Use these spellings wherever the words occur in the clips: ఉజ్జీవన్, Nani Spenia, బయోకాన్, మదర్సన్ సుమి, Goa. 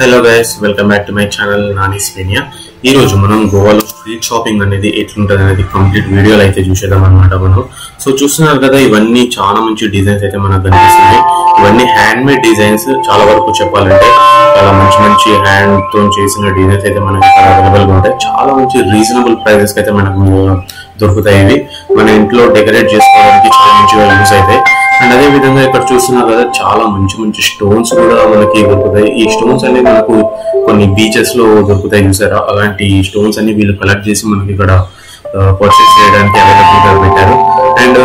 Hello guys, welcome back to my channel Nani Spenia. Ee roju manam Goa lo street shopping anedi etlundadi anedi complete video laithe chusedam annamata manam. So chustunaru kada ivanni chaala manchi designs aithe manaku kanipistundi. Ivanni handmade designs chaala varaku cheppalante ala manchi manchi hand tho chesina designs aithe manaku available ga untayi. Chaala manchi reasonable prices ki aithe manaku dorukutayi. Ivi mana intlo decorate chesukovadaniki chaala manchi values aithe. And అదే విధంగా ఇక్కడ చూస్తున్నారు కదా చాలా మంచి మంచి stones కూడా మనకి దొరుకుతాయి. ఈ స్టోన్స్ అన్ని మనకు కొన్ని బీచెస్ లో దొరుకుతాయి చూసారా, అలాంటి స్టోన్స్ అన్ని వీళ్ళు కలెక్ట్ చేసి మనకి ఇక్కడ పర్చేస్ చేయడానికి అవైలబుల్ గా పెట్టారు. అండ్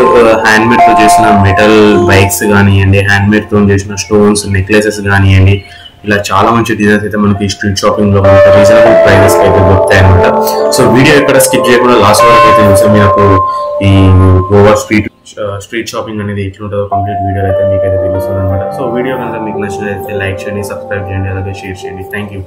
హ్యాండ్ మేడ్ తో చేసిన మెటల్ బైక్స్ కానివ్వండి, హ్యాండ్ మేడ్ తో చేసిన స్టోన్స్ నెక్లెసెస్ కానివ్వండి, ఇలా చాలా మంచి డిజైన్స్ అయితే మనకి స్ట్రీట్ షాపింగ్ లో మనకి రీజనబుల్ ప్రైజెస్ అయితే దొరుకుతాయి అనమాట. సో వీడియో ఇక్కడ స్కిప్ చేయకుండా లాస్ట్ వరకు అయితే చూసాం. మీకు ఈ గోవా స్ట్రీట్ షాపింగ్ అనేది ఎట్లుంటుందో కంప్లీట్ వీడియో అయితే మీకైతే తెలుస్తుంది అనమాట. సో వీడియో కనుక మీకు నచ్చినట్లయితే లైక్ చేయండి, సబ్స్క్రైబ్ చేయండి, అలాగే షేర్ చేయండి. Thank you.